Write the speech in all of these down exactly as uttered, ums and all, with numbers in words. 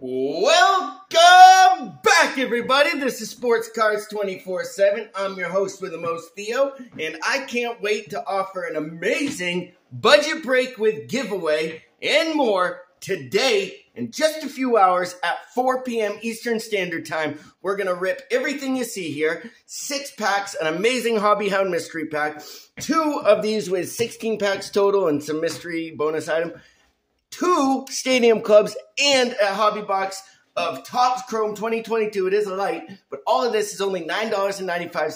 Welcome back, everybody. This is Sports Cards twenty-four seven. I'm your host with the most, Theo, and I can't wait to offer an amazing budget break with giveaway and more today in just a few hours at four p m Eastern Standard Time. We're going to rip everything you see here. Six packs, an amazing Hobby Hound mystery pack. Two of these with sixteen packs total and some mystery bonus item. Two Stadium Clubs and a hobby box of Topps Chrome twenty twenty-two. It is a light, but all of this is only nine ninety-five.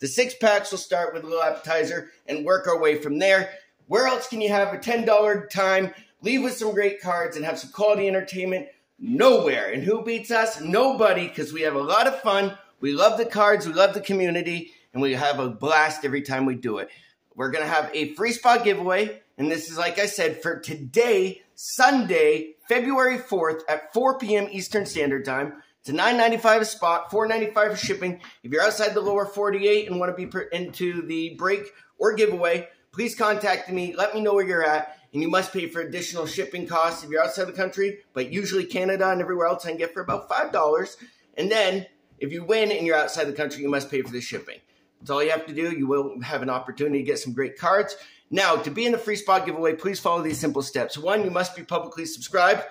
The six packs will start with a little appetizer and work our way from there. Where else can you have a ten dollar time, leave with some great cards, and have some quality entertainment? Nowhere. And who beats us? Nobody, because we have a lot of fun. We love the cards, we love the community, and we have a blast every time we do it. We're going to have a free spot giveaway, and this is, like I said, for today, Sunday, February fourth at four p m Eastern Standard Time. It's a nine ninety-five a spot, four ninety-five for shipping. If you're outside the lower forty-eight and want to be into the break or giveaway, please contact me. Let me know where you're at, and you must pay for additional shipping costs if you're outside the country, but usually Canada and everywhere else I can get for about five dollars. And then if you win and you're outside the country, you must pay for the shipping. That's all you have to do. You will have an opportunity to get some great cards. Now, to be in the free spot giveaway, please follow these simple steps. One, you must be publicly subscribed,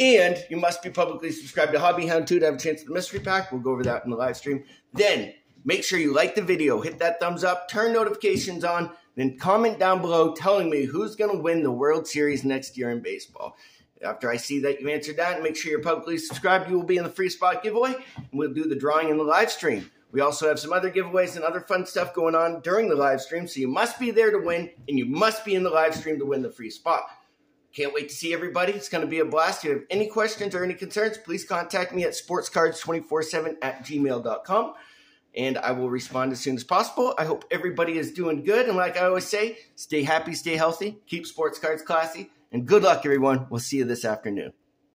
and you must be publicly subscribed to Hobby Hound two to have a chance at the mystery pack. We'll go over that in the live stream. Then, make sure you like the video, hit that thumbs up, turn notifications on, then comment down below telling me who's going to win the World Series next year in baseball. After I see that you answered that, and make sure you're publicly subscribed, you will be in the free spot giveaway, and we'll do the drawing in the live stream. We also have some other giveaways and other fun stuff going on during the live stream, so you must be there to win, and you must be in the live stream to win the free spot. Can't wait to see everybody. It's going to be a blast. If you have any questions or any concerns, please contact me at sportscards two four seven at gmail dot com, and I will respond as soon as possible. I hope everybody is doing good, and like I always say, stay happy, stay healthy, keep sports cards classy, and good luck, everyone. We'll see you this afternoon.